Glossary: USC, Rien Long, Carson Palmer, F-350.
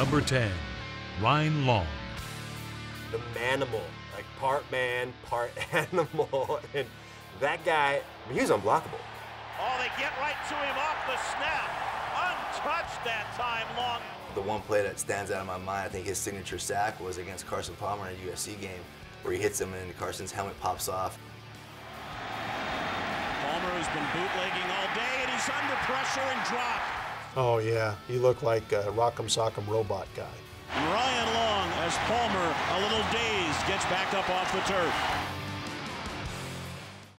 Number 10, Rien Long. The manimal, like part man, part animal. And that guy, I mean, he was unblockable. Oh, they get right to him off the snap. Untouched that time, Long. The one play that stands out in my mind, I think his signature sack was against Carson Palmer in a USC game, where he hits him and Carson's helmet pops off. Palmer has been bootlegging all day, and he's under pressure and dropped. Oh, yeah, he looked like a rock'em sock'em robot guy. Rien Long, as Palmer, a little dazed, gets back up off the turf.